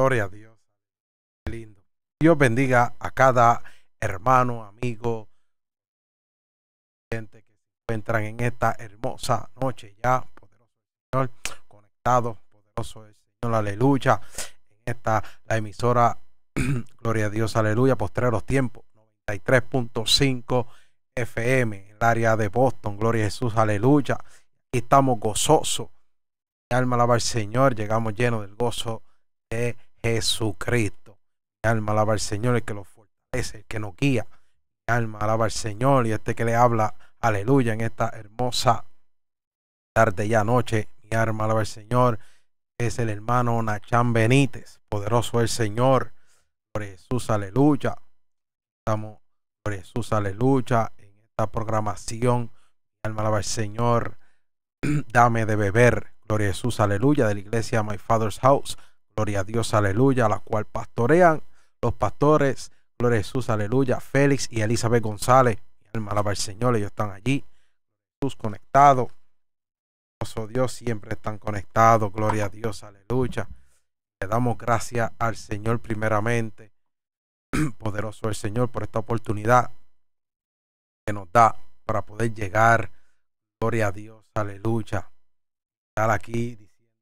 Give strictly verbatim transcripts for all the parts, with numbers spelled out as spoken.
Gloria a Dios. Qué lindo. Dios bendiga a cada hermano, amigo, gente que se encuentran en esta hermosa noche ya, poderoso Señor, conectados, poderoso el Señor, aleluya. En esta, la emisora, Gloria a Dios, aleluya, postreros tiempos, noventa y tres punto cinco F M, en el área de Boston, Gloria a Jesús, aleluya. Aquí estamos gozosos. Mi alma alaba al Señor, llegamos llenos del gozo de Jesucristo. Mi alma alaba al Señor, el que lo fortalece, el que nos guía. Mi alma alaba al Señor y este que le habla, aleluya, en esta hermosa tarde y noche. Mi alma alaba al Señor, es el hermano Nachán Benítez, poderoso el Señor. Por Jesús, aleluya. Estamos por Jesús, aleluya, en esta programación. Mi alma alaba al Señor, dame de beber. Gloria a Jesús, aleluya, de la iglesia My Father's House, Gloria a Dios, aleluya, la cual pastorean los pastores, Gloria a Jesús, aleluya, Félix y Elizabeth González, mi alma alaba al Señor, ellos están allí, Jesús conectados, Dios siempre están conectados, Gloria a Dios, aleluya, le damos gracias al Señor primeramente, poderoso el Señor por esta oportunidad que nos da para poder llegar, Gloria a Dios, aleluya, estar aquí diciendo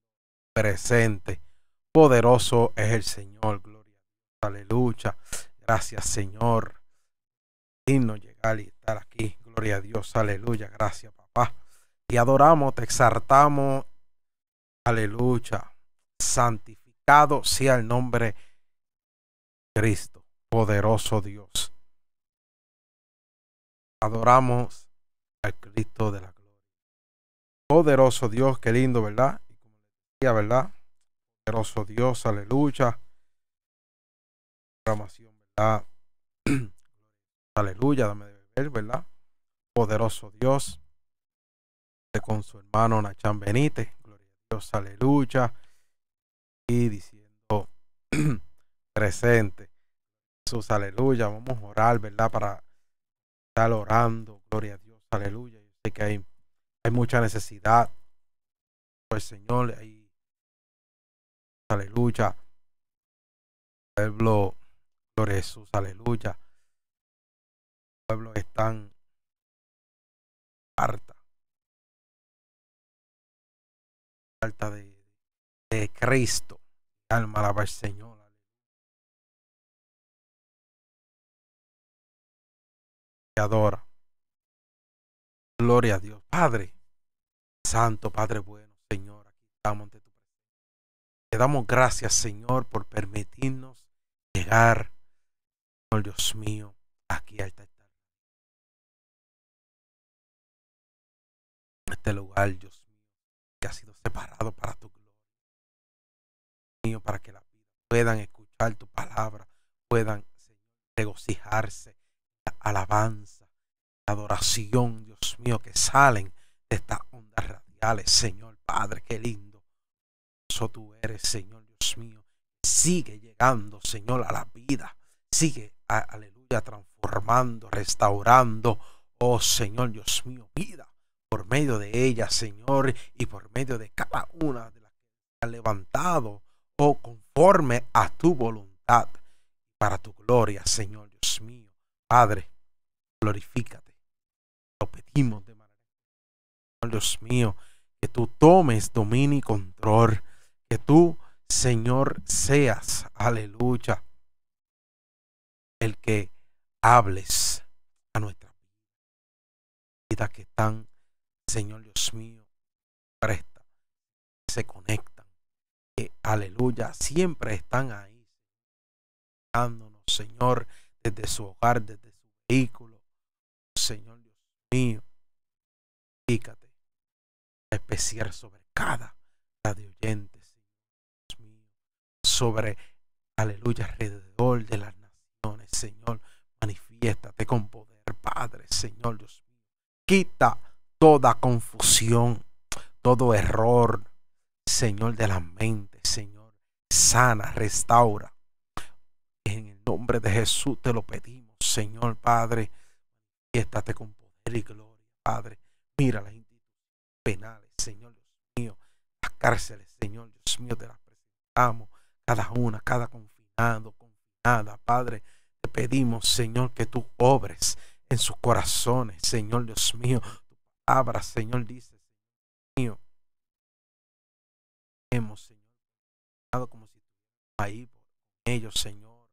presente, poderoso es el Señor, Gloria a Dios, aleluya, gracias Señor, digno llegar y estar aquí, Gloria a Dios, aleluya, gracias papá, te adoramos, te exaltamos, aleluya, santificado sea el nombre de Cristo, poderoso Dios, adoramos al Cristo de la gloria. Poderoso Dios, qué lindo, ¿verdad? Y como decía, ¿verdad? Poderoso Dios, aleluya. Programación, ¿verdad? Aleluya, dame de beber, ¿verdad? Poderoso Dios, con su hermano Nachán Benítez, Gloria a Dios, aleluya. Y diciendo presente, Jesús, aleluya. Vamos a orar, ¿verdad? Para estar orando, Gloria a Dios, aleluya. Yo sé que hay Hay mucha necesidad, pues Señor, hay, aleluya, pueblo, Gloria a Jesús, aleluya, pueblo están harta, harta de, de Cristo, alma alaba al Señor, te adora, Gloria a Dios, Padre Santo, Padre bueno, Señor, aquí estamos ante tu presencia. Te damos gracias, Señor, por permitirnos llegar, Señor Dios mío, aquí a este, este lugar, Dios mío, que ha sido separado para tu gloria, Dios mío, para que la vida puedan escuchar tu palabra, puedan, Señor, regocijarse, la alabanza, la adoración, Dios mío, que salen de estas ondas radiales, Señor Padre, qué lindo. Eso tú eres, Señor Dios mío. Sigue llegando, Señor, a la vida. Sigue, a, aleluya, transformando, restaurando, oh Señor Dios mío, vida por medio de ella, Señor, y por medio de cada una de las que ha levantado, oh, conforme a tu voluntad, para tu gloria, Señor Dios mío. Padre, glorifícate. Lo pedimos de manera, Dios mío, que tú tomes dominio y control, que tú, Señor, seas, aleluya, el que hables a nuestra vida, que están, Señor Dios mío, presta, se conectan, que, aleluya, siempre están ahí, dándonos, Señor, desde su hogar, desde su vehículo, Señor Dios mío, fíjate, especial sobre cada radio oyente, Señor Dios mío, sobre, aleluya, alrededor de las naciones, Señor, manifiéstate con poder, Padre, Señor Dios mío, quita toda confusión, todo error, Señor, de la mente, Señor, sana, restaura, en el nombre de Jesús te lo pedimos, Señor, Padre, manifiéstate con poder y gloria, Padre, mira la penales, Señor Dios mío, las cárceles, Señor Dios mío, te las presentamos, cada una, cada confinado, confinada, Padre, te pedimos, Señor, que tú obres en sus corazones, Señor Dios mío. Tu palabra, Señor, dice, Señor mío, hemos, Señor, como si estuviéramos ahí por ellos, Señor,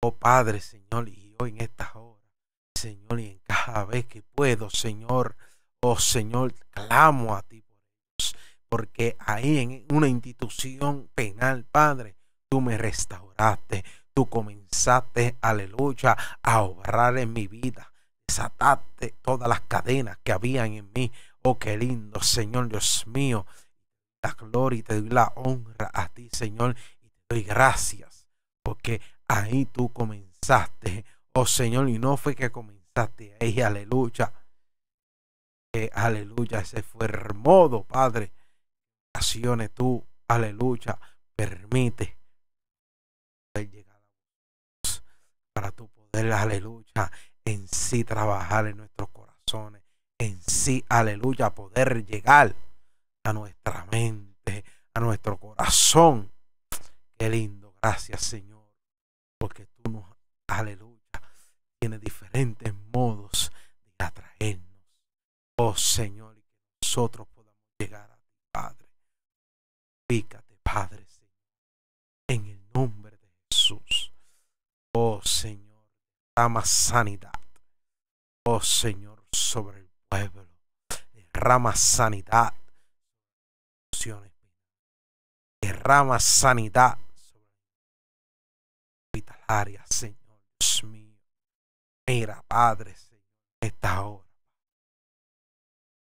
oh Padre, Señor, y hoy en estas horas, Señor, y en cada vez que puedo, Señor, oh Señor, clamo a ti por ellos, porque ahí en una institución penal, Padre, tú me restauraste, tú comenzaste, aleluya, a obrar en mi vida, desataste todas las cadenas que habían en mí. Oh, qué lindo, Señor Dios mío. La gloria y te doy la honra a ti, Señor, y te doy gracias, porque ahí tú comenzaste, oh Señor, y no fue que comenzaste ahí, aleluya, eh, aleluya, ese fue el modo, Padre, acciones tú, aleluya, permite poder llegar a vos, para tu poder, aleluya, en sí trabajar en nuestros corazones, en sí, aleluya, poder llegar a nuestra mente, a nuestro corazón. Qué lindo, gracias, Señor, porque tú nos, aleluya, tienes diferentes modos de atraernos, oh Señor, y que nosotros podamos llegar a ti, Padre. Pícate, Padre, Señor, en el nombre de Jesús, oh Señor, dama sanidad, oh Señor, sobre el pueblo, derrama sanidad, derrama sanidad hospitalaria, Señor Dios mío. Mira, Padre, Señor, esta hora,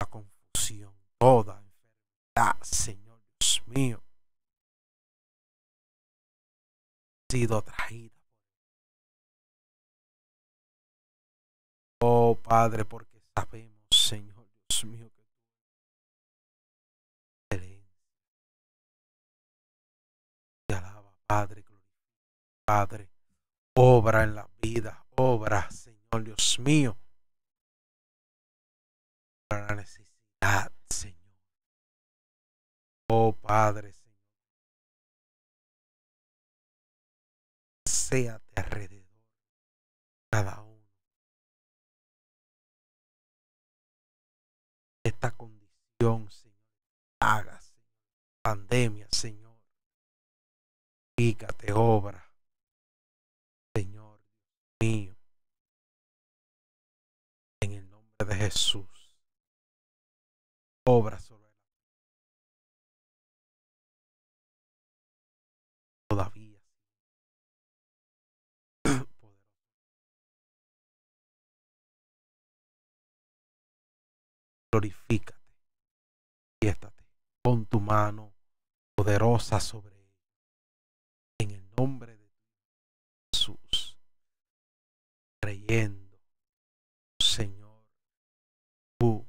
la confusión, toda enfermedad, Señor Dios mío, ha sido traída. Oh Padre, porque sabemos, Señor Dios mío, que Padre, Padre, obra en la vida, obra, Señor Dios mío, para la necesidad, Señor. Oh Padre, Señor, séate alrededor cada uno. Esta condición, Señor, hágase, pandemia, Señor. Fíjate, obra, Señor mío, en el nombre de Jesús. Obra sobre todavía glorifícate, fiéstate, pon tu mano poderosa sobre nombre de Jesús, creyendo, Señor, tú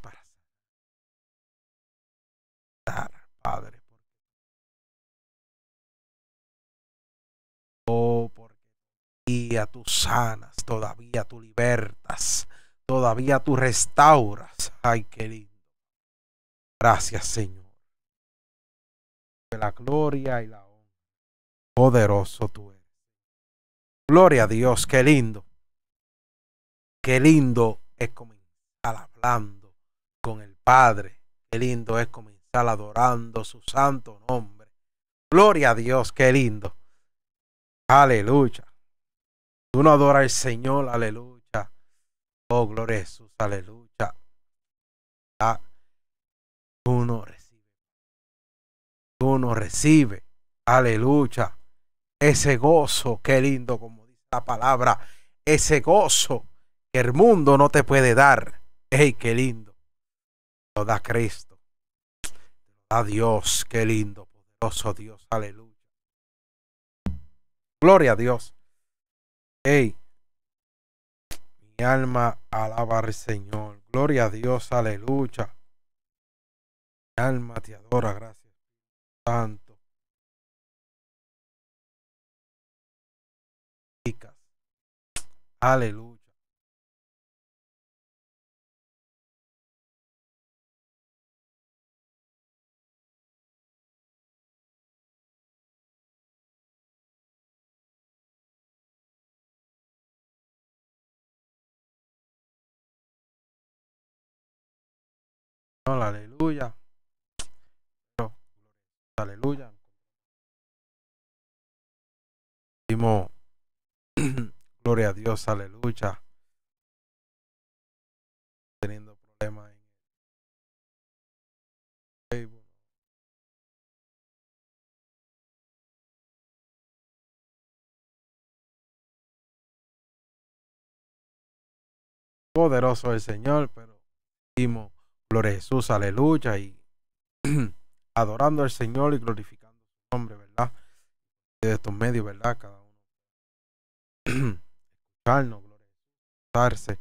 para dar, Padre, porque oh, porque todavía tú sanas, todavía tú libertas, todavía tú restauras. Ay, qué lindo. Gracias, Señor. La gloria y la honra, poderoso tú eres. Gloria a Dios. Qué lindo, qué lindo es comenzar hablando con el Padre, qué lindo es comenzar adorando su santo nombre. Gloria a Dios, qué lindo, aleluya. Uno adora al Señor, aleluya, oh gloria a Jesús, aleluya. Ah, uno uno recibe, aleluya, ese gozo, qué lindo, como dice la palabra, ese gozo que el mundo no te puede dar. Ey, qué lindo, lo da Cristo, lo da Dios, qué lindo, poderoso Dios, aleluya, gloria a Dios. Ey, mi alma alaba al Señor, gloria a Dios, aleluya, mi alma te adora, gracias Santo. Aleluya. Aleluya. Aleluya. Dimos gloria a Dios, aleluya. Teniendo problemas en Facebook. Poderoso el Señor, pero dimos gloria a Jesús, aleluya, y adorando al Señor y glorificando su nombre, ¿verdad? De estos medios, ¿verdad? Cada uno escucharnos, glorificarse.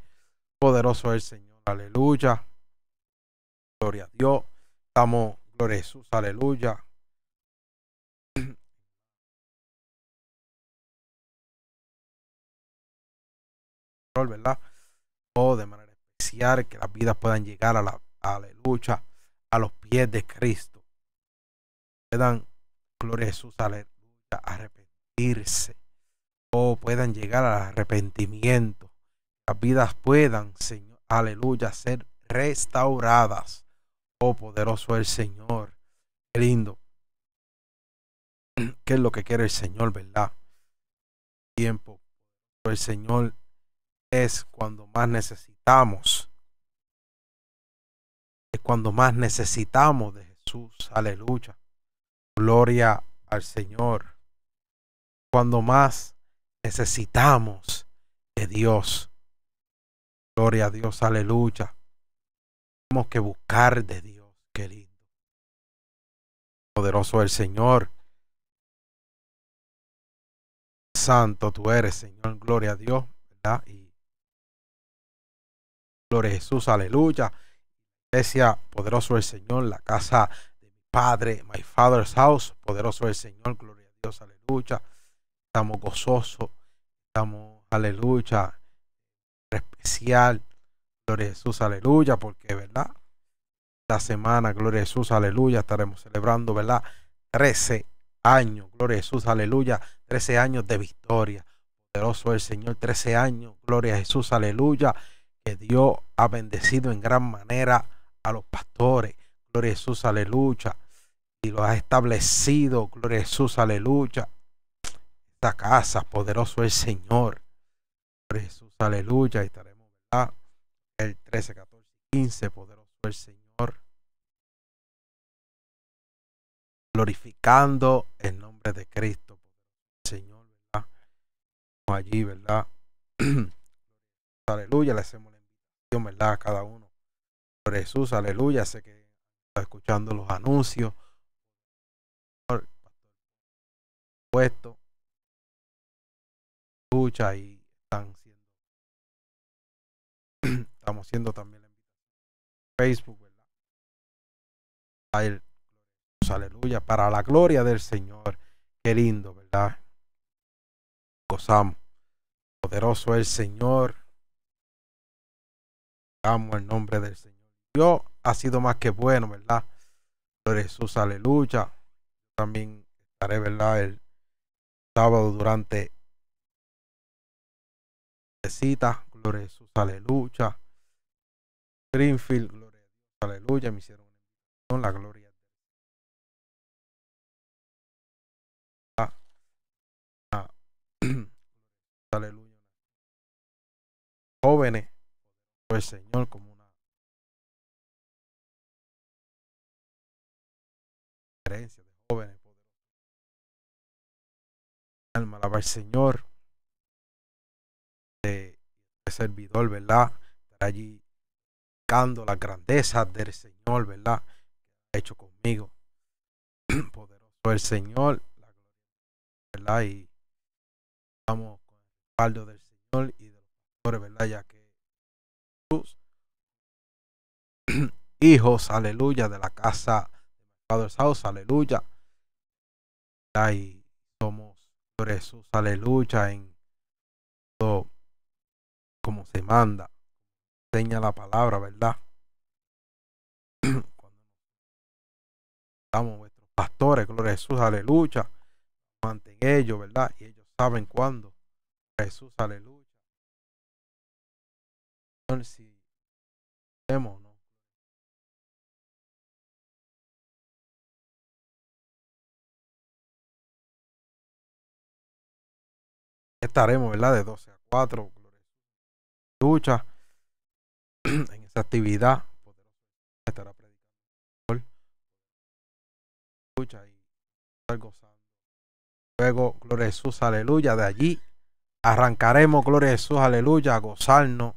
Poderoso es el Señor, aleluya. Gloria a Dios. Estamos, gloria a Jesús, aleluya. ¿Verdad? O de manera especial que las vidas puedan llegar a la aleluya, a los pies de Cristo. Puedan, gloria a Jesús, aleluya, arrepentirse, o puedan llegar al arrepentimiento. Las vidas puedan, Señor, aleluya, ser restauradas. Oh, poderoso el Señor. Qué lindo. ¿Qué es lo que quiere el Señor, verdad? Tiempo. El Señor es cuando más necesitamos. Es cuando más necesitamos de Jesús. Aleluya. Gloria al Señor. Cuando más necesitamos de Dios. Gloria a Dios, aleluya. Tenemos que buscar de Dios, querido. Poderoso el Señor. Santo tú eres, Señor. Gloria a Dios, ¿verdad? Y gloria a Jesús, aleluya. Iglesia, poderoso el Señor. La casa de mi Padre, My Father's House. Poderoso el Señor. Gloria a Dios, aleluya. Estamos gozosos. Estamos, aleluya, especial, gloria a Jesús, aleluya, porque, verdad, esta semana, gloria a Jesús, aleluya, estaremos celebrando, verdad, trece años, gloria a Jesús, aleluya, trece años de victoria. Poderoso el Señor, trece años, gloria a Jesús, aleluya, que Dios ha bendecido en gran manera a los pastores, gloria a Jesús, aleluya, y los ha establecido, gloria a Jesús, aleluya, esta casa, poderoso el Señor, gloria a Jesús, aleluya, y estaremos, ¿verdad? El trece, catorce, quince, poderoso el Señor, glorificando el nombre de Cristo, Señor, ¿verdad? Allí, ¿verdad? Aleluya, le hacemos la invitación, ¿verdad? A cada uno. Por Jesús, aleluya, sé que está escuchando los anuncios. Por supuesto, escucha y están siendo. Estamos haciendo también la invitación en Facebook, ¿verdad? A él, aleluya, para la gloria del Señor. Qué lindo, ¿verdad? Gozamos. Poderoso el Señor. Amo el nombre del Señor. Dios ha sido más que bueno, ¿verdad? Gloria a Jesús, aleluya. También estaré, ¿verdad? El sábado durante cita, gloria a Jesús, aleluya. Greenfield, gloria a Dios, aleluya. Me hicieron la gloria. Ah, ah, aleluya. Jóvenes, el Señor, como una herencia de jóvenes. Alma, alaba al Señor. De servidor, ¿verdad? Estar allí buscando las grandezas del Señor, ¿verdad? Que ha hecho conmigo. Poderoso el Señor, la gloria, ¿verdad? Y estamos con el respaldo del Señor y de los pastores, ¿verdad? Ya que sus hijos, aleluya, de la casa de My Father's House, aleluya. ¿Verdad? Y somos Jesús, aleluya, en todo como se manda, enseña la palabra, ¿verdad? Cuando estamos nuestros pastores, gloria a Jesús, aleluya, manten ellos, ¿verdad? Y ellos saben cuándo, Jesús, aleluya. Entonces, si hacemos, ¿no? estaremos, ¿verdad? De doce a cuatro, ducha, en esa actividad estará predicando, ducha y estar gozando. Luego, gloria a Jesús, aleluya, de allí arrancaremos, gloria a Jesús, aleluya, a gozarnos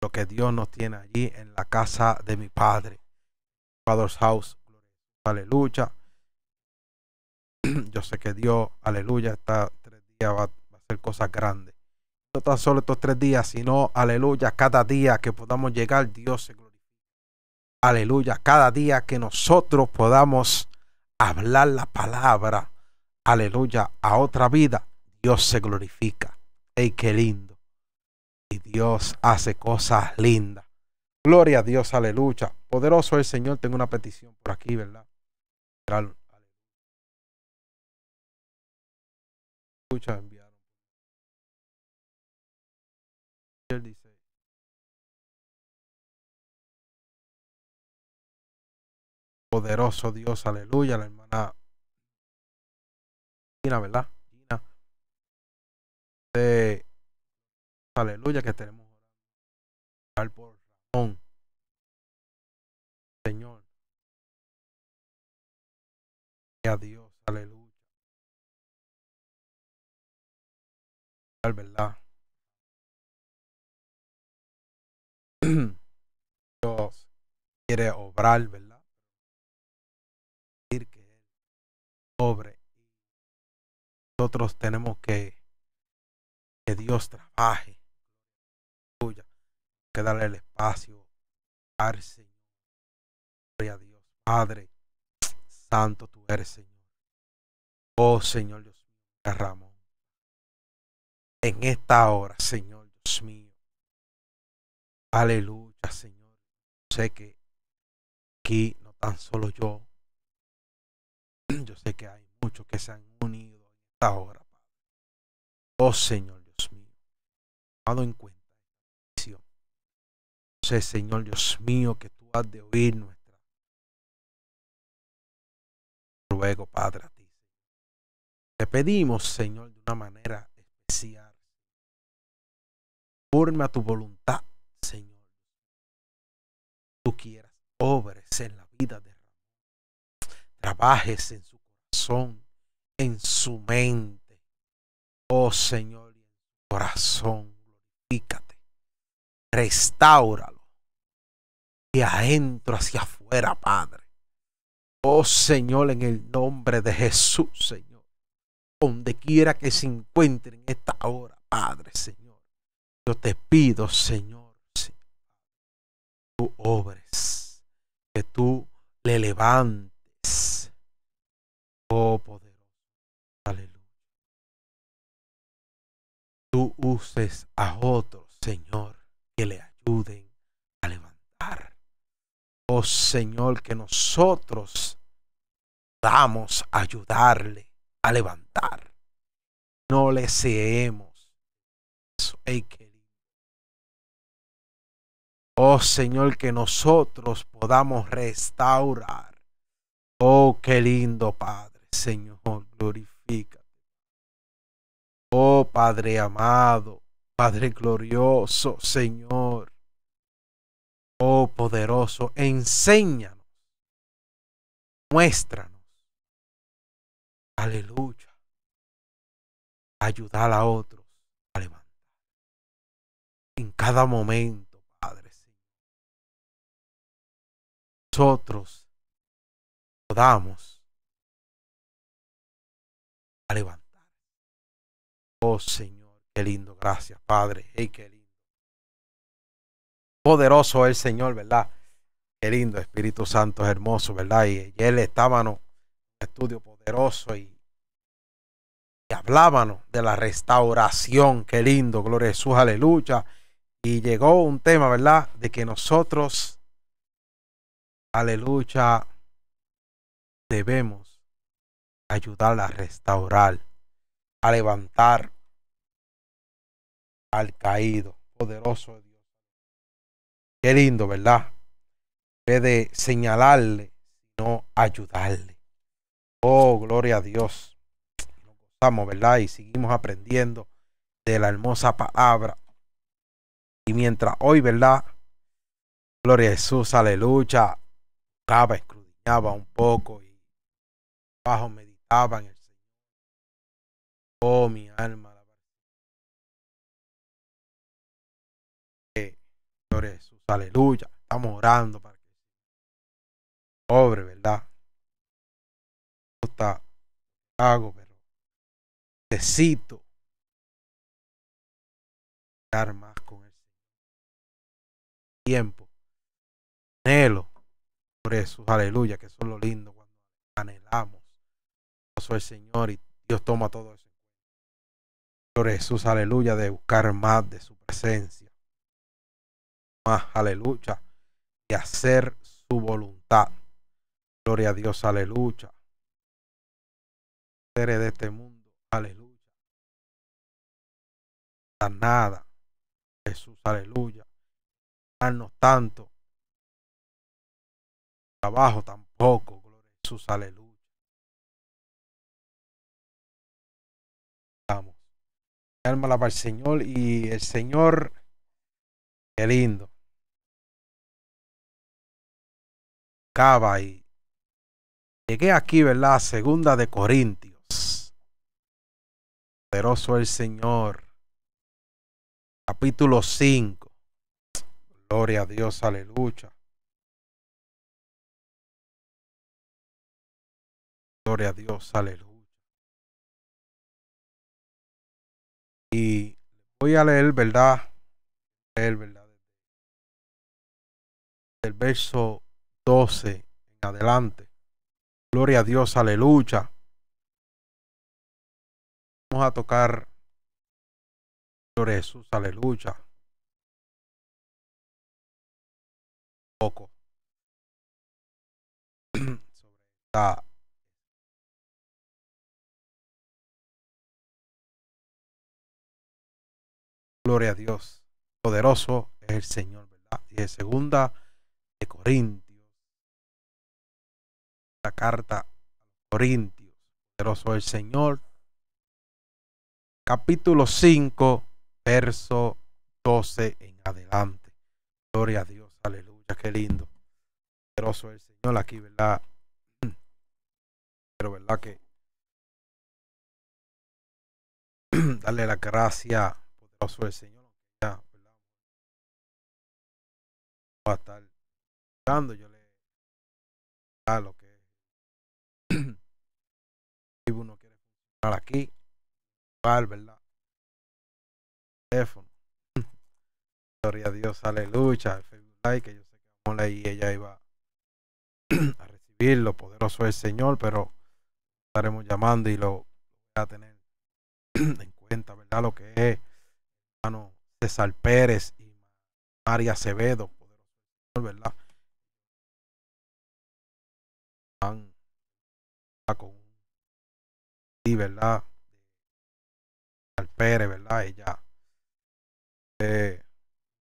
lo que Dios nos tiene allí en la casa de mi Padre, Father's House, aleluya. Yo sé que Dios, aleluya, estos tres días va, va a hacer cosas grandes. No tan solo estos tres días, sino, aleluya, cada día que podamos llegar, Dios se glorifica. Aleluya, cada día que nosotros podamos hablar la palabra, aleluya, a otra vida, Dios se glorifica. ¡Ey, qué lindo! Y Dios hace cosas lindas. Gloria a Dios, aleluya. Poderoso es el Señor. Tengo una petición por aquí, ¿verdad? Escucha, enviaron. Él dice: poderoso Dios, aleluya. La hermana Gina, ¿verdad? Gina. De, aleluya, que tenemos orar por Ramón. Señor, a Dios, aleluya, ¿verdad? Dios quiere obrar, ¿verdad? Decir que Él obre. Nosotros tenemos que que Dios trabaje. Que darle el espacio al Señor. Gloria a Dios. Padre santo, tú eres Señor. Oh Señor Dios mío, Ramón, en esta hora, Señor Dios mío, aleluya, Señor, sé que aquí no tan solo yo, yo sé que hay muchos que se han unido en esta hora, Padre. Oh Señor Dios mío, tomado en cuenta. Sé, Señor Dios mío, que tú has de oír nuestra. Ruego, Padre, a ti. Te pedimos, Señor, de una manera especial. Conforme a tu voluntad, Señor. Tú quieras, obres en la vida de Ramón. Trabajes en su corazón, en su mente. Oh, Señor, en su corazón, glorifícate. Restáuralo. De adentro hacia afuera, Padre. Oh Señor, en el nombre de Jesús, Señor. Donde quiera que se encuentren en esta hora, Padre, Señor. Yo te pido, Señor, Señor, que tú obres, que tú le levantes. Oh poderoso, aleluya. Tú uses a otros, Señor, que le ayuden a levantar. Oh Señor, que nosotros damos a ayudarle a levantar. No le seemos. Hey, querido. Oh Señor, que nosotros podamos restaurar. Oh, qué lindo, Padre. Señor, glorifícate. Oh Padre amado, Padre glorioso, Señor. Oh poderoso, enséñanos, muéstranos, aleluya, ayudar a otros a levantar. En cada momento, Padre, Señor, nosotros podamos a levantar. Oh Señor, qué lindo, gracias, Padre, hey, qué lindo. Poderoso el Señor, ¿verdad? Qué lindo, Espíritu Santo es hermoso, ¿verdad? Y, y él estábamos en un estudio poderoso y, y hablábamos de la restauración. Qué lindo, gloria a Jesús, aleluya. Y llegó un tema, ¿verdad? De que nosotros, aleluya, debemos ayudar a restaurar, a levantar al caído. Poderoso Dios. Qué lindo, ¿verdad? En vez de señalarle, sino ayudarle. Oh, gloria a Dios. Nos gozamos, ¿verdad? Y seguimos aprendiendo de la hermosa palabra. Y mientras hoy, ¿verdad? Gloria a Jesús, aleluya. Buscaba, escudriñaba un poco y abajo meditaba en el Señor. Oh, mi alma. Gloria a Jesús, aleluya. Estamos orando para que pobre, ¿verdad? No está hago, pero necesito estar más con el Señor. Tiempo. Anhelo. Gloria a Jesús, aleluya. Que eso es lo lindo cuando anhelamos. Yo soy el Señor y Dios toma todo eso. Gloria a Jesús, aleluya, de buscar más de su presencia. Más, aleluya, y hacer su voluntad. Gloria a Dios, aleluya. Seres de este mundo, aleluya. A nada, Jesús, aleluya. Darnos tanto trabajo tampoco, gloria a Jesús, aleluya. Vamos. Alma alaba al Señor y el Señor, qué lindo. Acaba y llegué aquí, ¿verdad? Segunda de Corintios. Poderoso el Señor. Capítulo cinco. Gloria a Dios, aleluya. Gloria a Dios, aleluya. Y voy a leer, ¿verdad? Leer, ¿verdad? El verso doce en adelante. Gloria a Dios, aleluya. Vamos a tocar. Gloria a Jesús, aleluya. Un poco sobre esta. Gloria a Dios. Poderoso es el Señor, ¿verdad? Y de segunda de Corintios. La carta a Corintios, poderoso el Señor, capítulo cinco, verso doce en adelante. Gloria a Dios, aleluya, qué lindo. Poderoso el Señor aquí, ¿verdad? Pero verdad que darle la gracia, poderoso el Señor, ¿verdad? Va a estar dando, yo le a lo que uno quiere funcionar aquí, ¿verdad? Teléfono. Gloria a Dios, aleluya. El que yo sé que vamos a leer y ella iba a recibirlo. Poderoso es el Señor, pero estaremos llamando y lo voy a tener en cuenta, ¿verdad? Lo que es hermano César Pérez y María Acevedo, poderoso el Señor, ¿verdad? Van con y verdad al Pérez, verdad, ella eh,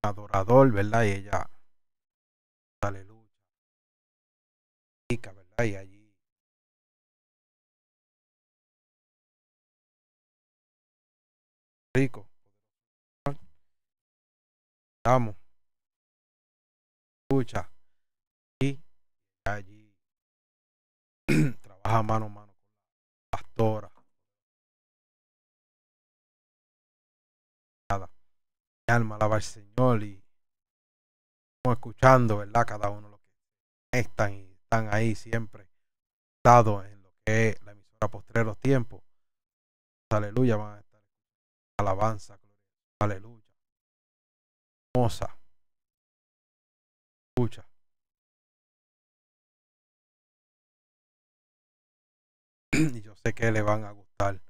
adorador, verdad, y ella aleluya, verdad, y allí rico estamos, escucha, y allí trabaja mano a mano con la pastora. Mi alma alaba al Señor y estamos escuchando, ¿verdad? Cada uno los que están y están ahí siempre dado en lo que es la emisora Postreros Tiempos. Aleluya, van a estar alabanza, aleluya. Hermosa. Escucha. Y yo sé que le van a gustar.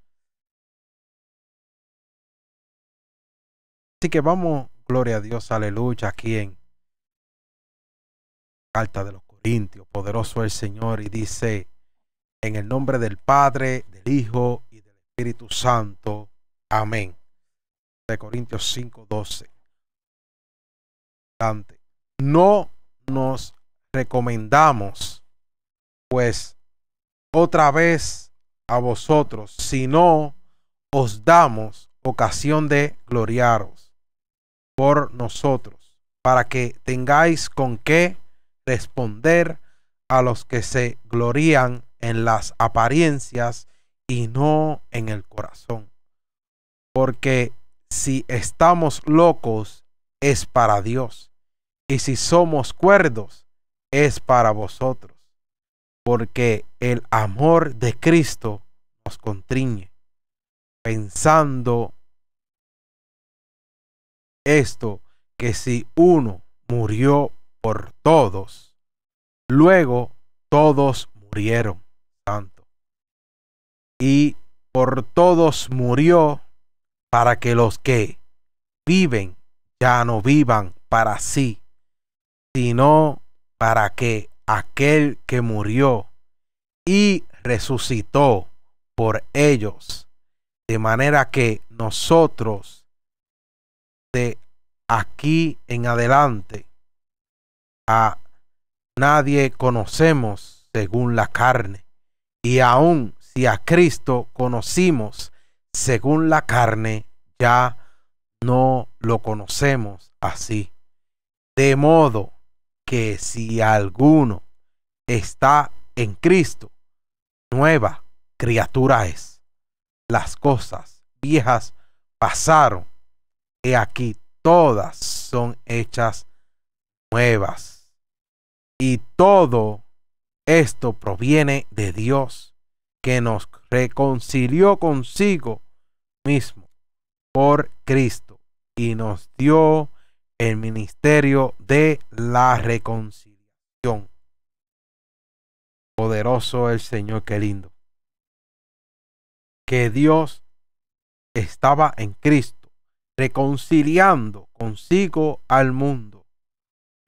Así que vamos, gloria a Dios, aleluya, aquí en la carta de los Corintios, poderoso el Señor, y dice, en el nombre del Padre, del Hijo y del Espíritu Santo, amén. De Corintios cinco doce. No nos recomendamos, pues, otra vez a vosotros, si no os damos ocasión de gloriaros por nosotros, para que tengáis con qué responder a los que se glorían en las apariencias y no en el corazón. Porque si estamos locos, es para Dios, y si somos cuerdos, es para vosotros, porque el amor de Cristo nos contriñe. Pensando esto, que si uno murió por todos, luego todos murieron, tanto. Y por todos murió, para que los que viven ya no vivan para sí, sino para que aquel que murió y resucitó por ellos, de manera que nosotros de aquí en adelante a nadie conocemos según la carne, y aun si a Cristo conocimos según la carne, ya no lo conocemos así. De modo que si alguno está en Cristo, nueva criatura es. Las cosas viejas pasaron, y aquí todas son hechas nuevas. Y todo esto proviene de Dios, que nos reconcilió consigo mismo por Cristo, y nos dio el ministerio de la reconciliación. Poderoso el Señor, qué lindo. Que Dios estaba en Cristo, reconciliando consigo al mundo,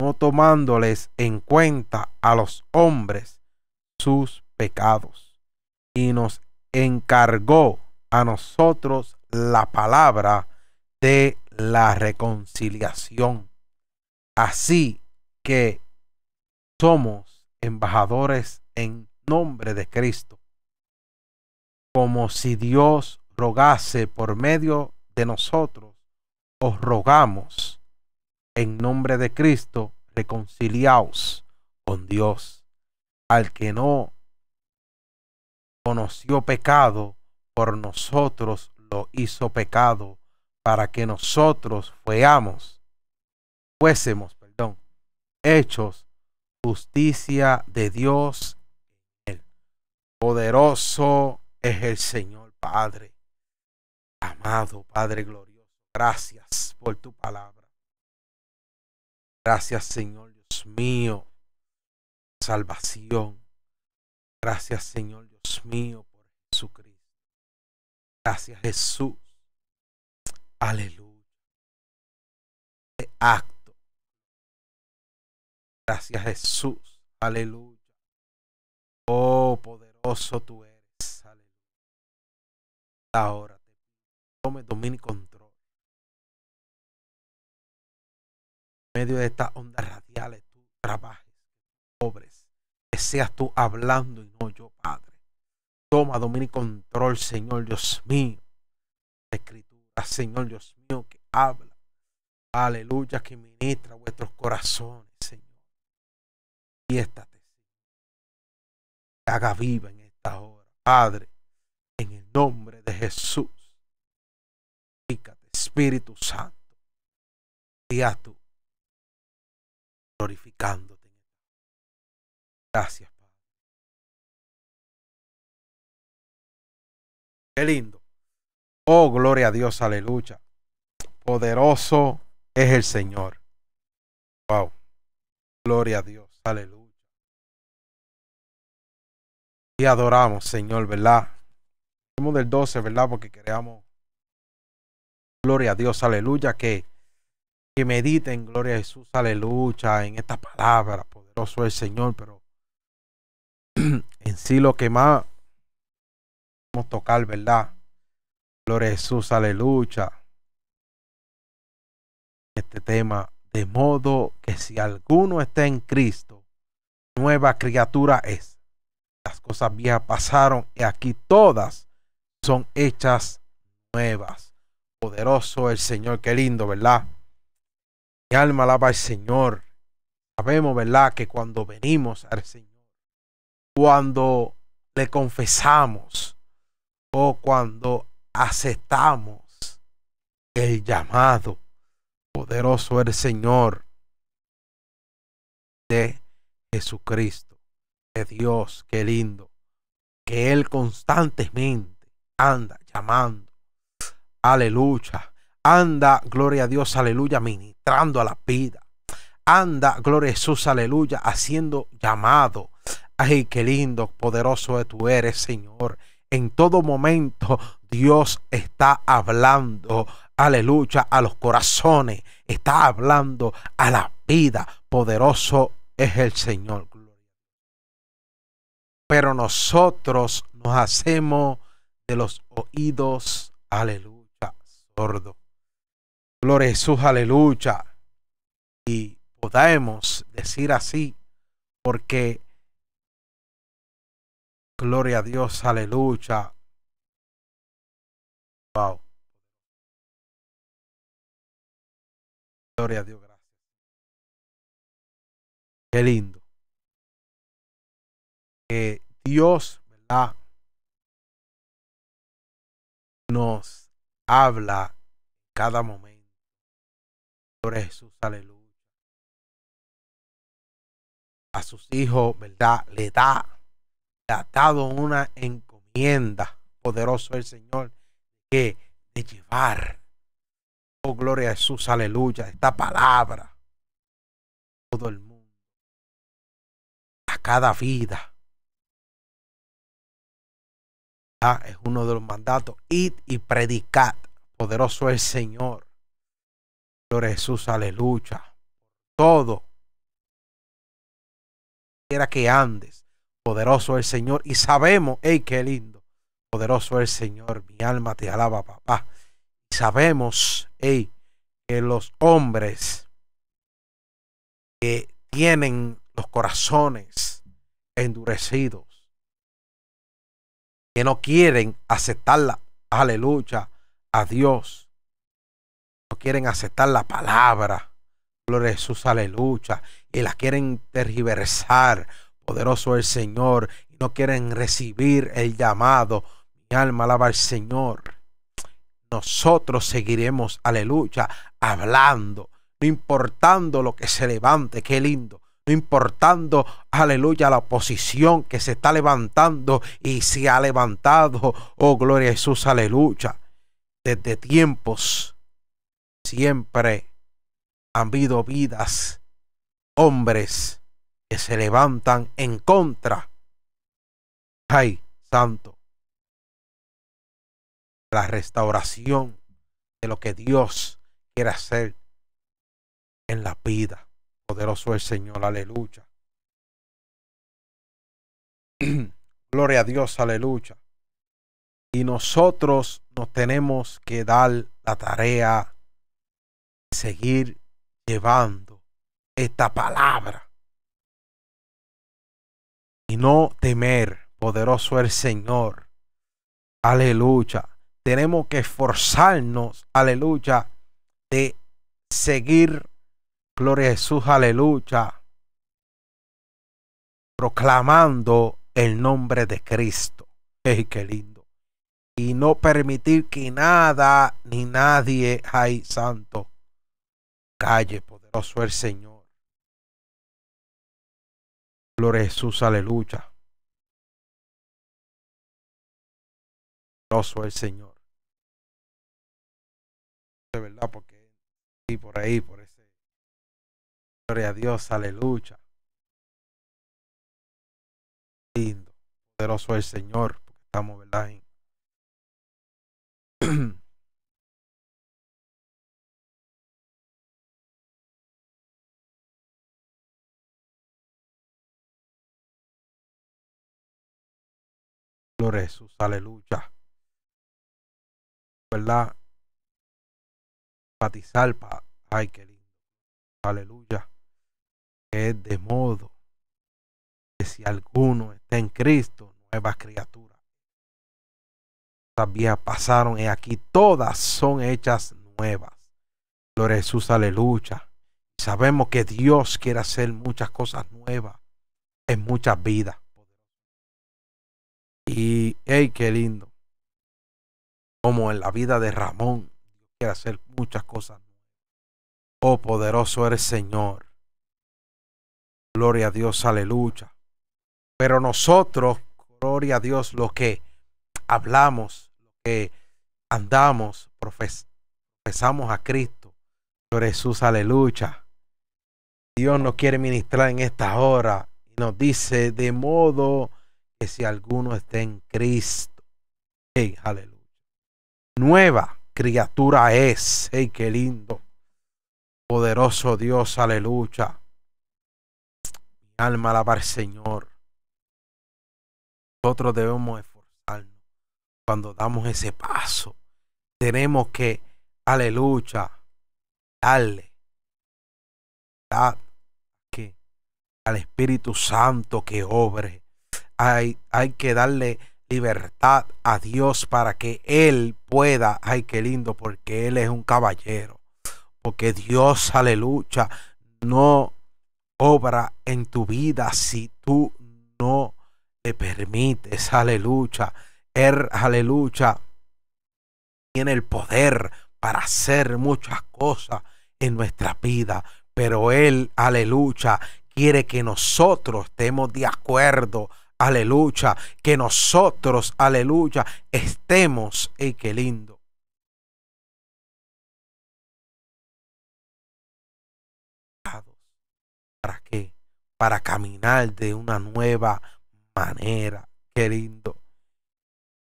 no tomándoles en cuenta a los hombres sus pecados, y nos encargó a nosotros la palabra de la reconciliación. Así que somos embajadores en nombre de Cristo, como si Dios rogase por medio de nosotros. Os rogamos en nombre de Cristo, reconciliaos con Dios. Al que no conoció pecado, por nosotros lo hizo pecado, para que nosotros fuéramos, fuésemos, perdón, hechos justicia de Dios en él. Poderoso es el Señor. Padre amado, Padre glorioso, gracias por tu palabra. Gracias, Señor Dios mío, por salvación. Gracias, Señor Dios mío, por Jesucristo. Gracias, Jesús. Aleluya. Este acto. Gracias, Jesús. Aleluya. Oh, poderoso tú eres. Aleluya. Ahora te tome dominio y control. En medio de estas ondas radiales, tú trabajes, pobres, que seas tú hablando y no yo, Padre. Toma dominio y control, Señor Dios mío. Escrito. Señor Dios mío, que habla, aleluya, que ministra vuestros corazones, Señor. Fiéstate, que haga viva en esta hora, Padre, en el nombre de Jesús. Fíjate, Espíritu Santo, guía tú, glorificándote. Gracias, Padre. Qué lindo. Oh, gloria a Dios, aleluya. Poderoso es el Señor. Wow. Gloria a Dios, aleluya. Y adoramos, Señor, ¿verdad? Somos del doce, ¿verdad? Porque creamos. Gloria a Dios, aleluya. Que, que mediten, gloria a Jesús, aleluya, en esta palabra. Poderoso es el Señor, pero en sí lo que más vamos a tocar, ¿verdad? Gloria a Jesús, aleluya. Este tema, de modo que si alguno está en Cristo, nueva criatura es. Las cosas viejas pasaron y aquí todas son hechas nuevas. Poderoso el Señor, qué lindo, ¿verdad? Mi alma alaba al Señor. Sabemos, ¿verdad?, que cuando venimos al Señor, cuando le confesamos o cuando aceptamos el llamado, poderoso el Señor, de Jesucristo, de Dios, qué lindo, que Él constantemente anda llamando. Aleluya. Anda, gloria a Dios, aleluya, ministrando a la vida. Anda, gloria a Jesús, aleluya, haciendo llamado. Ay, qué lindo, poderoso tú eres, Señor. En todo momento Dios está hablando, aleluya, a los corazones. Está hablando a la vida. Poderoso es el Señor. Pero nosotros nos hacemos de los oídos, aleluya, sordo. Gloria a Jesús, aleluya. Y podemos decir así, porque gloria a Dios, aleluya. Wow. Gloria a Dios, gracias. Qué lindo. Que Dios, ¿verdad?, nos habla cada momento. Gloria a Jesús, aleluya. A sus hijos, ¿verdad?, le da, le ha dado una encomienda, poderoso el Señor, que de llevar, oh gloria a Jesús, aleluya, esta palabra, todo el mundo, a cada vida. Ah, es uno de los mandatos. Id y predicad. Poderoso es el Señor. Gloria a Jesús, aleluya. Todo. Quiera que andes. Poderoso es el Señor. Y sabemos, hey, qué lindo. Poderoso es el Señor. Mi alma te alaba, papá. Y sabemos, hey, que los hombres que tienen los corazones endurecidos, que no quieren aceptarla, aleluya, a Dios, no quieren aceptar la palabra, gloria a Jesús, aleluya, y la quieren tergiversar, poderoso el Señor, y no quieren recibir el llamado, mi alma alaba al Señor. Nosotros seguiremos, aleluya, hablando, no importando lo que se levante, qué lindo. No importando, aleluya, la oposición que se está levantando y se ha levantado, oh gloria a Jesús, aleluya. Desde tiempos siempre han habido vidas, hombres que se levantan en contra, ay, santo, la restauración de lo que Dios quiere hacer en la vida. Poderoso el Señor, aleluya. Gloria a Dios, aleluya. Y nosotros nos tenemos que dar la tarea de seguir llevando esta palabra. Y no temer, poderoso el Señor, aleluya. Tenemos que esforzarnos, aleluya, de seguir, gloria a Jesús, aleluya, proclamando el nombre de Cristo. ¡Ey, qué lindo! Y no permitir que nada ni nadie, ay, santo, calle, poderoso el Señor. Gloria a Jesús, aleluya. Poderoso el Señor. De verdad, porque y por ahí, por ese. Gloria a Dios, aleluya. Lindo, poderoso el Señor, porque estamos, ¿verdad?, en gloria a Jesús, aleluya, ¿verdad? Batizar, pa, ay, qué lindo, aleluya. Que es de modo que si alguno está en Cristo, nueva criatura. viejas pasaron, y aquí todas son hechas nuevas. Gloria a Jesús, aleluya. Sabemos que Dios quiere hacer muchas cosas nuevas en muchas vidas. Y hey, qué lindo, como en la vida de Ramón, quiere hacer muchas cosas nuevas. Oh, poderoso eres, Señor. Gloria a Dios, aleluya. Pero nosotros, gloria a Dios, los que hablamos, los que andamos, profes, profesamos a Cristo. Gloria a Jesús, aleluya. Dios nos quiere ministrar en esta hora y nos dice, de modo que si alguno está en Cristo, hey, aleluya, nueva criatura es. Hey, qué lindo, poderoso Dios, aleluya. Mi alma alaba al Señor. Nosotros debemos esforzarnos cuando damos ese paso. Tenemos que, aleluya, darle a que al Espíritu Santo que obre. Hay, hay que darle libertad a Dios para que Él pueda. Ay, qué lindo, porque Él es un caballero. Porque Dios, aleluya, no obra en tu vida si tú no le permites, aleluya. Él, aleluya, tiene el poder para hacer muchas cosas en nuestra vida. Pero Él, aleluya, quiere que nosotros estemos de acuerdo. Aleluya, que nosotros, aleluya, estemos, y qué lindo, ¿para qué? Para caminar de una nueva manera, qué lindo.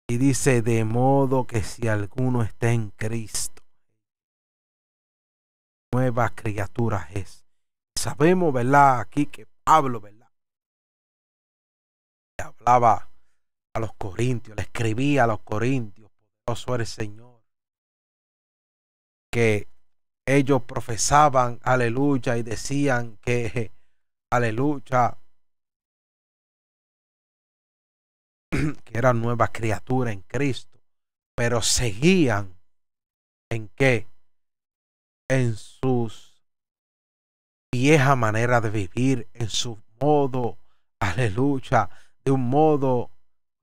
Y dice, de modo que si alguno está en Cristo, nueva criatura es. Sabemos, ¿verdad? Aquí que Pablo, ¿verdad?, hablaba a los corintios, le escribía a los corintios, poderoso eres, Señor, que ellos profesaban, aleluya, y decían que, aleluya, que eran nuevas criaturas en Cristo, pero seguían en qué, en sus vieja manera de vivir, en su modo, aleluya, de un modo,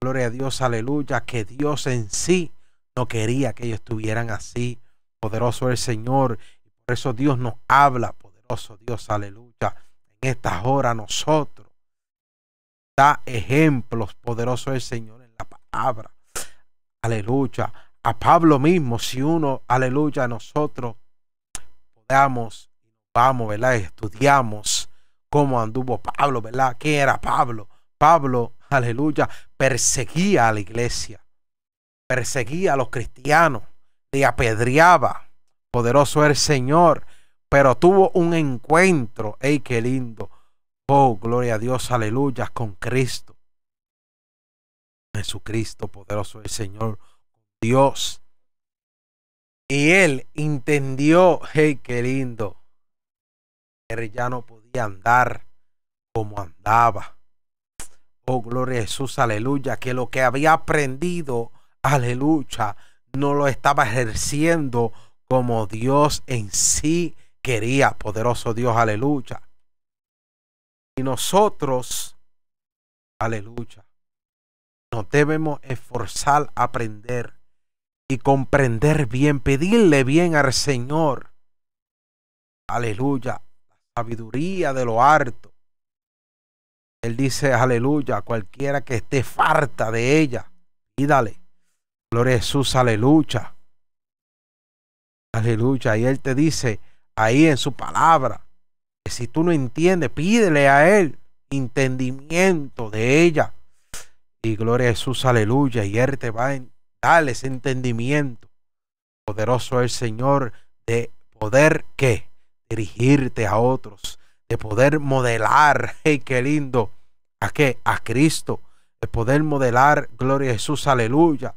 gloria a Dios, aleluya, que Dios en sí no quería que ellos estuvieran así. Poderoso el Señor. Por eso Dios nos habla, poderoso Dios, aleluya. En estas horas nosotros da ejemplos, poderoso el Señor, en la palabra. Aleluya. A Pablo mismo, si uno, aleluya, nosotros podamos, vamos, ¿verdad? Estudiamos cómo anduvo Pablo, ¿verdad? ¿Qué era Pablo? Pablo, aleluya, perseguía a la iglesia, perseguía a los cristianos, le apedreaba, poderoso el Señor, pero tuvo un encuentro, ¡ey, qué lindo! Oh, gloria a Dios, aleluya, con Cristo, Jesucristo, poderoso el Señor, Dios. Y él entendió, ¡hey, qué lindo!, él ya no podía andar como andaba. Oh, gloria a Jesús, aleluya, que lo que había aprendido, aleluya, no lo estaba ejerciendo como Dios en sí quería, poderoso Dios, aleluya. Y nosotros, aleluya, nos debemos esforzar a aprender y comprender bien, pedirle bien al Señor, aleluya, la sabiduría de lo harto. Él dice, aleluya, cualquiera que esté farta de ella, pídale. Gloria a Jesús, aleluya. Aleluya. Y Él te dice ahí en su palabra, que si tú no entiendes, pídele a Él entendimiento de ella. Y gloria a Jesús, aleluya. Y Él te va a dar ese entendimiento. Poderoso el Señor, de poder, ¿qué?, dirigirte a otros, de poder modelar, hey, qué lindo, ¿a qué?, a Cristo, de poder modelar, gloria a Jesús, aleluya,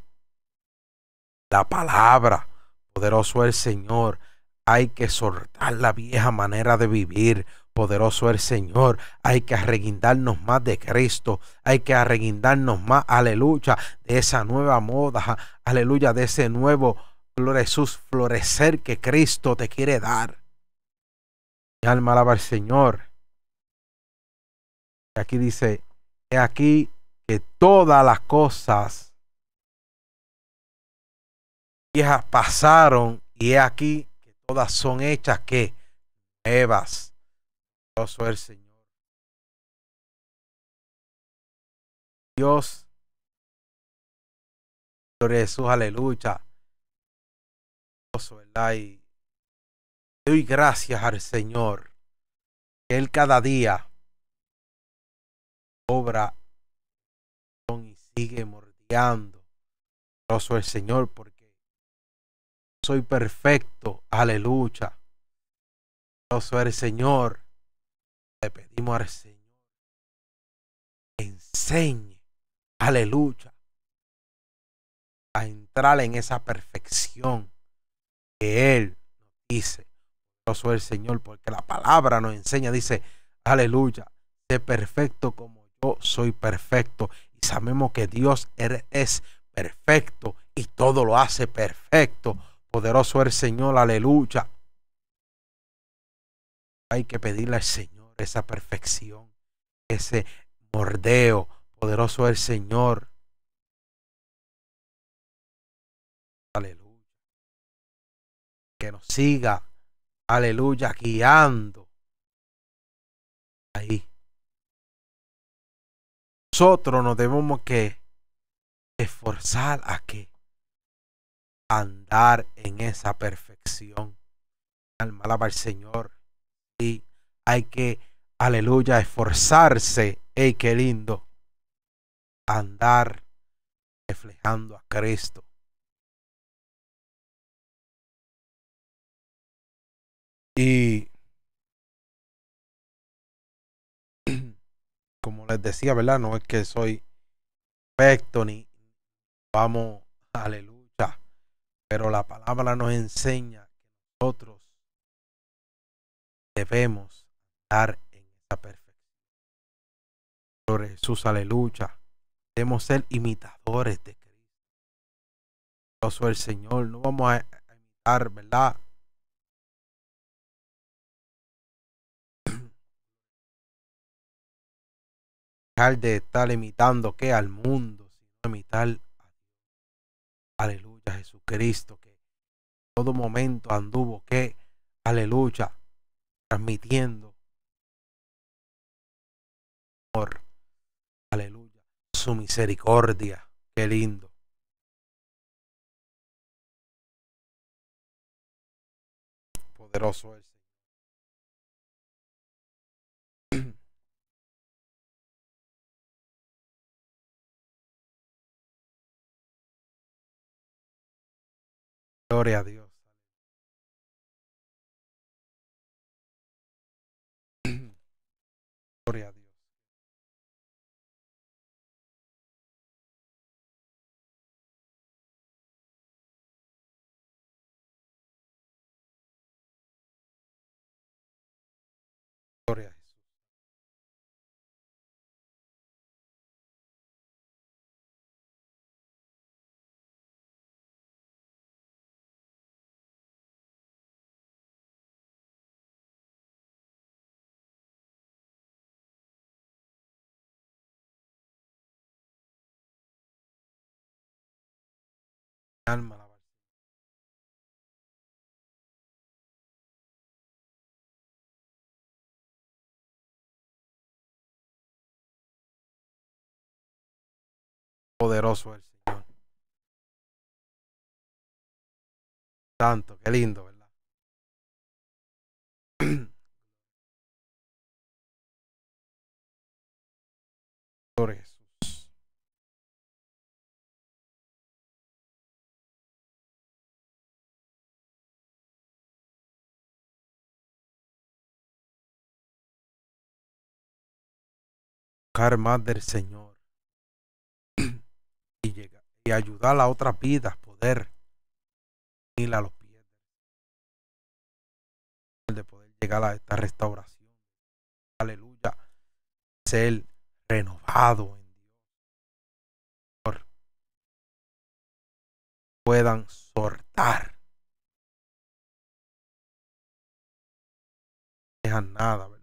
la palabra, poderoso el Señor. Hay que soltar la vieja manera de vivir, Poderoso el Señor, hay que arreguindarnos más de Cristo, hay que arreguindarnos más, aleluya, de esa nueva moda, aleluya, de ese nuevo Jesús florecer que Cristo te quiere dar. Mi alma alaba al Señor. Aquí dice, he aquí que todas las cosas viejas pasaron y he aquí que todas son hechas que nuevas. Poderoso el Señor. Dios, gloria a Jesús, aleluya. ¿Verdad? Y doy gracias al Señor que Él cada día obra y sigue mordeando. Poderoso el Señor, porque soy perfecto, aleluya. Poderoso el Señor. Le pedimos al Señor que enseñe, aleluya, a entrar en esa perfección que Él nos dice. Poderoso el Señor, porque la palabra nos enseña, dice, aleluya, sé perfecto como yo soy perfecto. Y sabemos que Dios es perfecto y todo lo hace perfecto. Poderoso el Señor, aleluya. Hay que pedirle al Señor esa perfección, ese mordeo. Poderoso el Señor, aleluya, que nos siga, aleluya, guiando ahí. Nosotros nos debemos que esforzar a que andar en esa perfección. Alma alaba al Señor. Sí, hay que, aleluya, esforzarse. Ey, qué lindo, andar reflejando a Cristo. Y como les decía, ¿verdad? No es que soy perfecto ni vamos, aleluya, pero la palabra nos enseña que nosotros debemos estar en esa perfección. Por Jesús, aleluya. Debemos ser imitadores de Cristo. Yo soy el Señor, no vamos a imitar, ¿verdad? De estar imitando que al mundo, sino imitar a Dios. Aleluya, Jesucristo, que en todo momento anduvo que, aleluya, transmitiendo amor, aleluya, su misericordia. Qué lindo. Poderoso es. Gloria a Dios. Gloria a Dios. Gloria a Jesús. Alma la poderoso el Señor. Tanto, qué lindo, ¿verdad? Por eso. Más del Señor y llegar y ayudar a otras vidas, poder ir a los pies de poder llegar a esta restauración ser renovado en Dios, puedan soltar. No dejan nada, ¿verdad?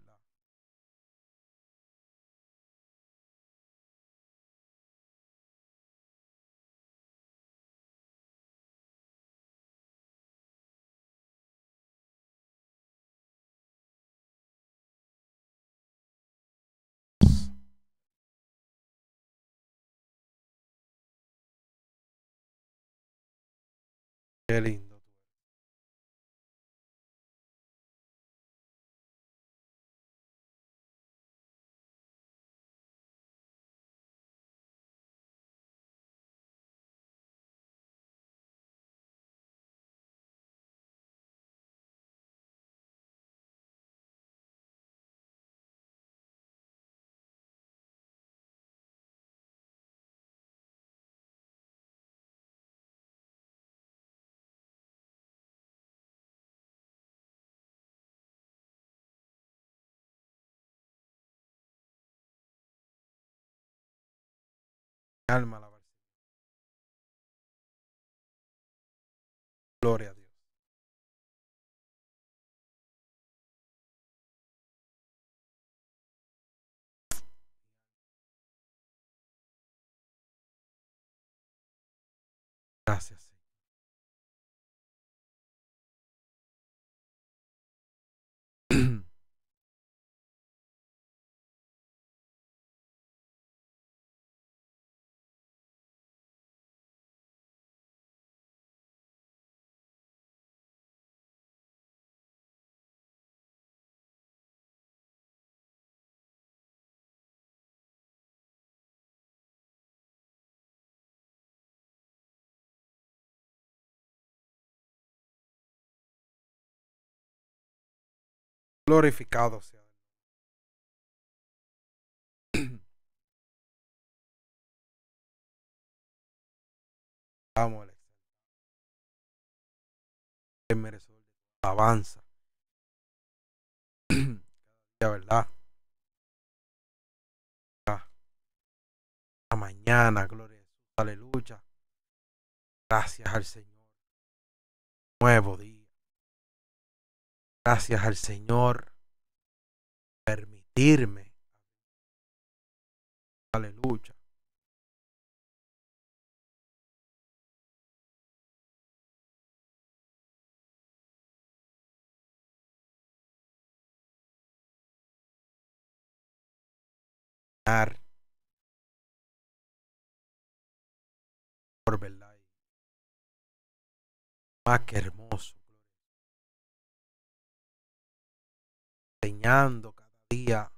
Qué lindo. Alma la verdad. Gloria a Dios. Gracias, Señor. Glorificado sea. Vamos, que merecedor de alabanza. La verdad. La mañana, gloria a Dios. Aleluya. Gracias al Señor. Nuevo día. Gracias al Señor permitirme. Aleluya. Por verdad. Más que hermoso. Enseñando cada día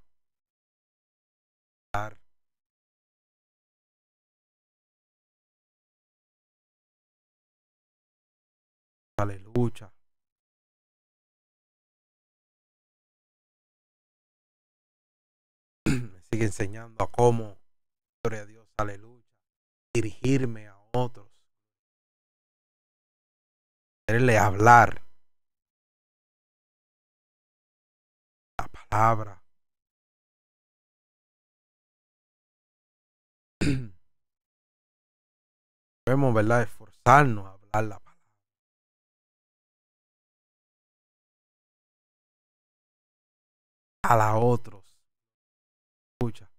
dar aleluya me sigue enseñando a cómo, gloria a Dios, aleluya, dirigirme a otros, quererle hablar palabra. Debemos, ¿verdad?, esforzarnos a hablar la palabra. A la otros. Escucha.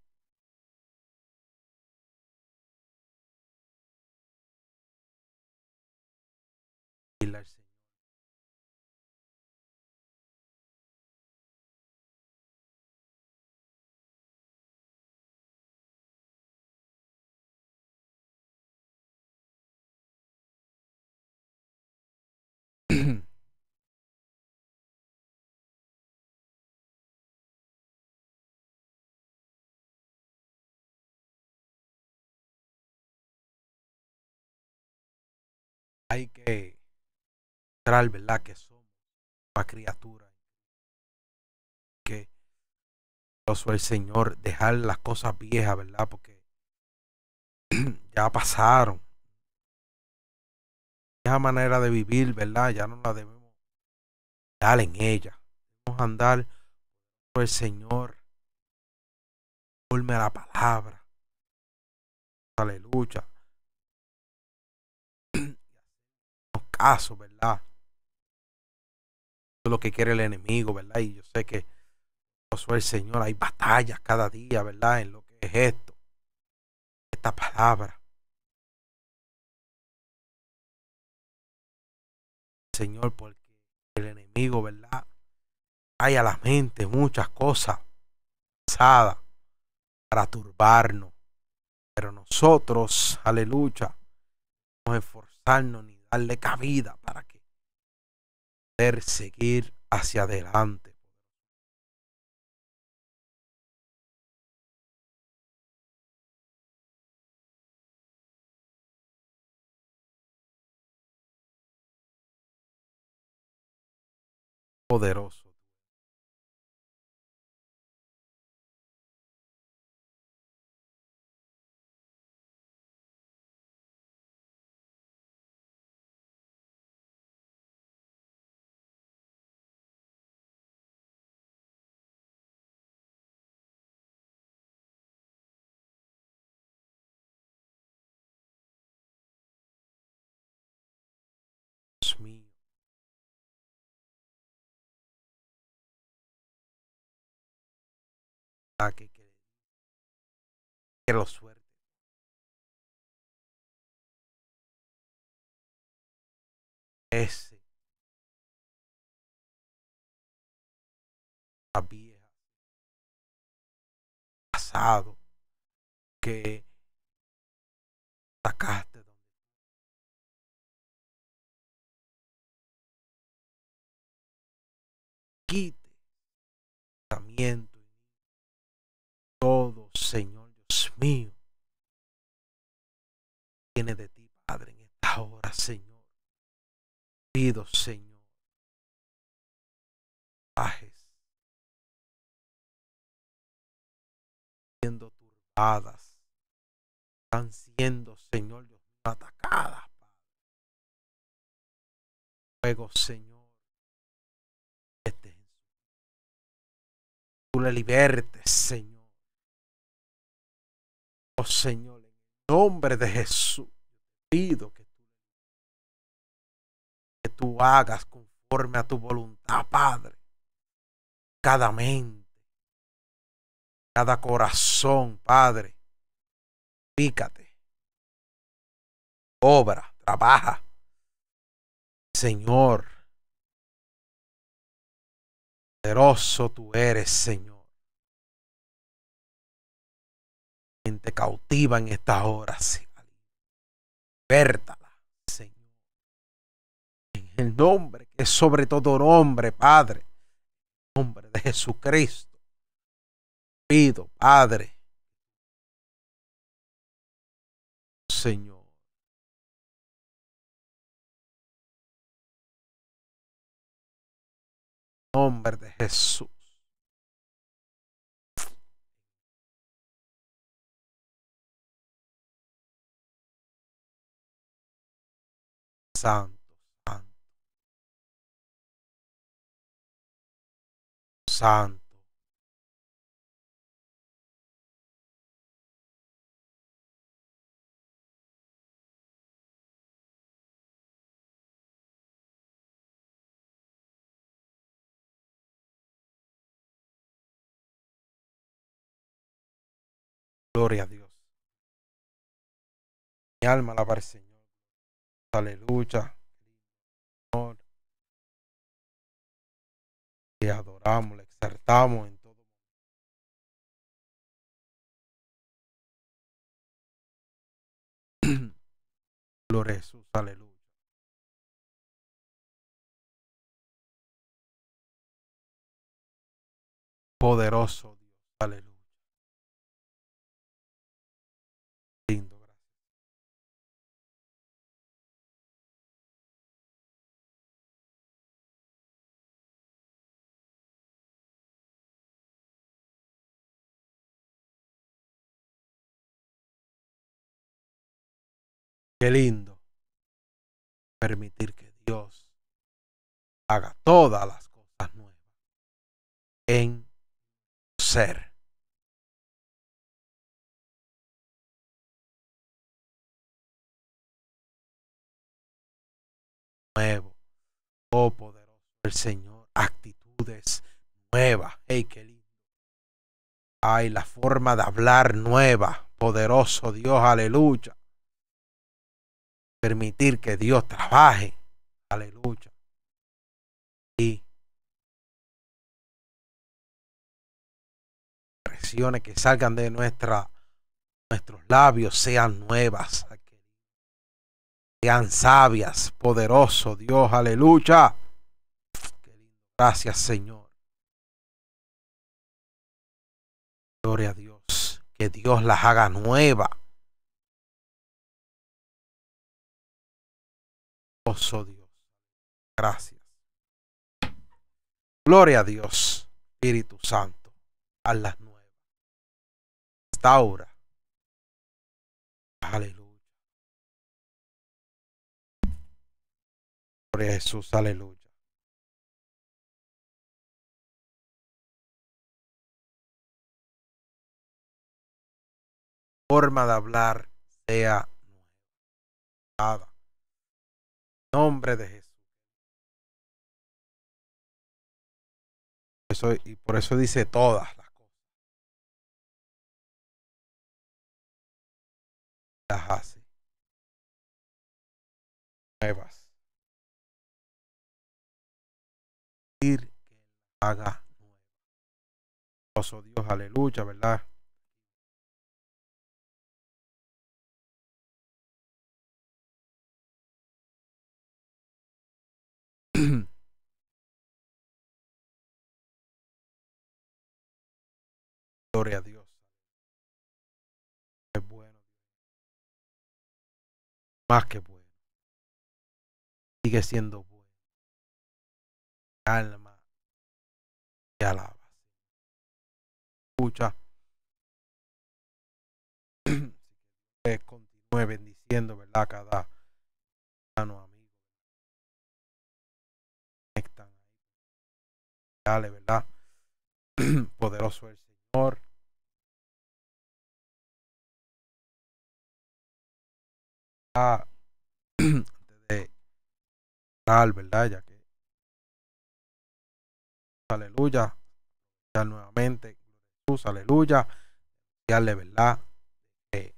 Y la hay que mostrar, ¿verdad?, que somos una criatura, que soy el Señor, dejar las cosas viejas, ¿verdad?, porque ya pasaron. Esa manera de vivir, ¿verdad?, ya no la debemos dar en ella. Vamos a andar por el Señor, conforme a la palabra. Aleluya. Los casos, ¿verdad? Eso es lo que quiere el enemigo, ¿verdad? Y yo sé que yo soy el Señor, hay batallas cada día, ¿verdad? En lo que es esto, esta palabra. Señor, porque el enemigo, ¿verdad?, hay a la mente muchas cosas pasadas para turbarnos, pero nosotros, aleluya, no esforzarnos ni darle cabida para que poder seguir hacia adelante. Poderoso. Dios mío. Que quiero suerte. Ese la vieja pasado que sacaste donde quite pensamiento. Todo, Señor, Dios mío, viene de ti, Padre, en esta hora, Señor. Pido, Señor, bajes, siendo turbadas, están siendo, Señor, Dios mío, atacadas, Padre. Luego, Señor, este, tú le libertes, Señor. Oh Señor, en nombre de Jesús, pido que tú, que tú hagas conforme a tu voluntad, Padre, cada mente, cada corazón, Padre, pícate, obra, trabaja, Señor, poderoso tú eres, Señor. Te cautiva en estas horas, Señor. Libértala, Señor. En el nombre que es sobre todo nombre, Padre. En el nombre de Jesucristo. Pido, Padre. Señor. En el nombre de Jesús. Santo, santo, santo, gloria a Dios, mi alma alaba al Señor. Aleluya, Señor, te adoramos, le exaltamos en todo momento. Gloria a Jesús, aleluya. Poderoso Dios, aleluya. Qué lindo permitir que Dios haga todas las cosas nuevas en ser. nuevo. Oh, poderoso el Señor, actitudes nuevas. Hey, qué lindo. Ay, la forma de hablar nueva. Poderoso Dios, aleluya. Permitir que Dios trabaje. Aleluya. Y expresiones que salgan de nuestra, nuestros labios sean nuevas. Sean sabias. Poderoso Dios, aleluya. Gracias, Señor. Gloria a Dios. Que Dios las haga nuevas. Poderoso Dios. Gracias. Gloria a Dios, Espíritu Santo. A las nuevas. Restaura. Aleluya. Gloria a Jesús, aleluya. Forma de hablar sea nueva. Nombre de Jesús. Eso, y por eso dice todas las cosas. Las hace nuevas. Decir que haga nueva. Poderoso Dios, aleluya, ¿verdad? Gloria a Dios. Es bueno. Más que bueno. Sigue siendo bueno. Alma y alaba. Escucha. Que continúe bendiciendo, ¿verdad? Cada hermano, amigo. Conectan. Dale, ¿verdad? Poderoso el Señor. Antes de orar, ¿verdad? Ya que aleluya, ya nuevamente Jesús, aleluya, darle, ¿verdad? Eh,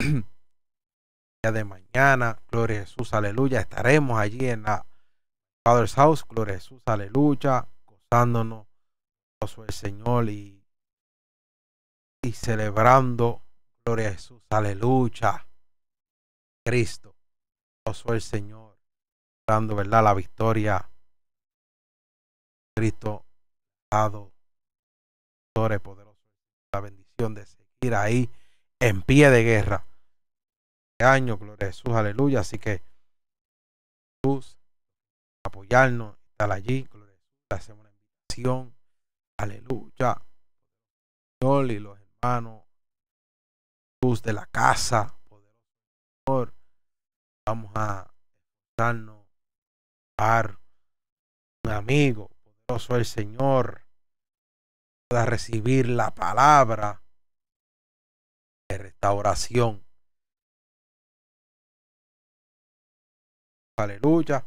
día de mañana, gloria a Jesús, aleluya, estaremos allí en la Father's House, gloria a Jesús, aleluya, gozándonos, gozo el Señor y, y celebrando, gloria a Jesús, aleluya. Cristo, soy el Señor, dando, ¿verdad?, la victoria. Cristo dado, poderoso, la bendición de seguir ahí en pie de guerra. Este año, gloria a Jesús, aleluya. Así que Jesús, apoyarnos, estar allí, gloria a Jesús, hacemos una invitación, aleluya. Señor y los hermanos, Jesús de la casa, poderoso. Vamos a darnos a un amigo, poderoso el Señor, pueda recibir la palabra de restauración. Aleluya.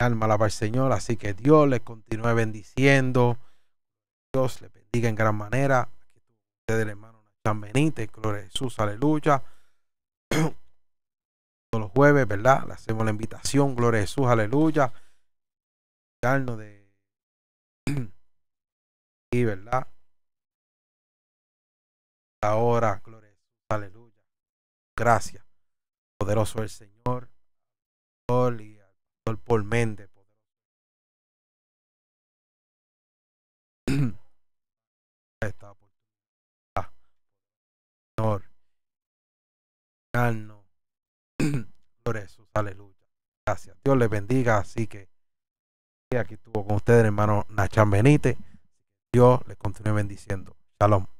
Alma alaba al Señor, así que Dios les continúe bendiciendo. Dios les bendiga en gran manera. Aquí estuvo usted el hermano Nachán Benítez, gloria a Jesús, aleluya. Todos los jueves, ¿verdad? Le hacemos la invitación, gloria a Jesús, aleluya. De y, ¿verdad? Ahora, gloria a Jesús, aleluya. Gracias, poderoso el Señor, y al Señor por mente, poderoso. Esta oportunidad, Señor. Por eso, aleluya. Gracias. Dios les bendiga. Así que aquí estuvo con ustedes, hermano Nachán Benítez. Dios les continúe bendiciendo. Shalom.